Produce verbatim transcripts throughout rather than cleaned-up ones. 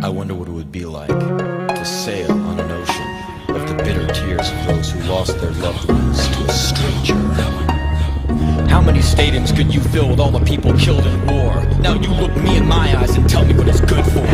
I wonder what it would be like to sail on an ocean of the bitter tears of those who lost their loved ones to a stranger. How many stadiums could you fill with all the people killed in war? Now you look me in my eyes and tell me what it's good for.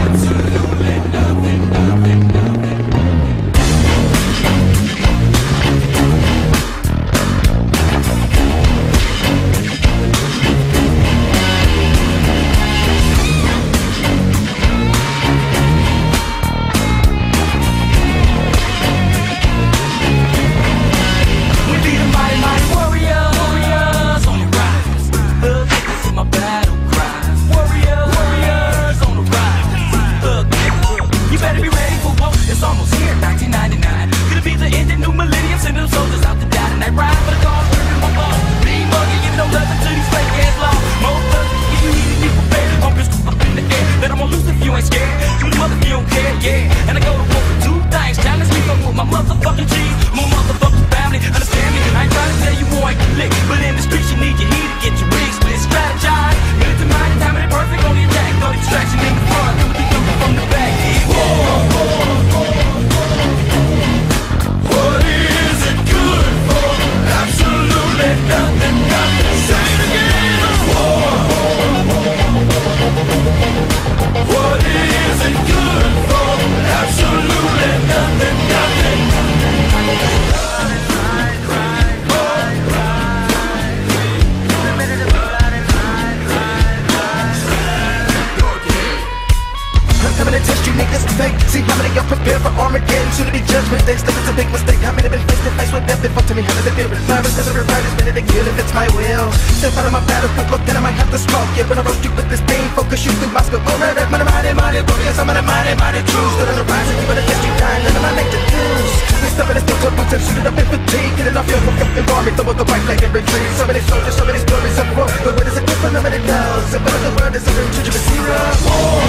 But the word is a real to zero.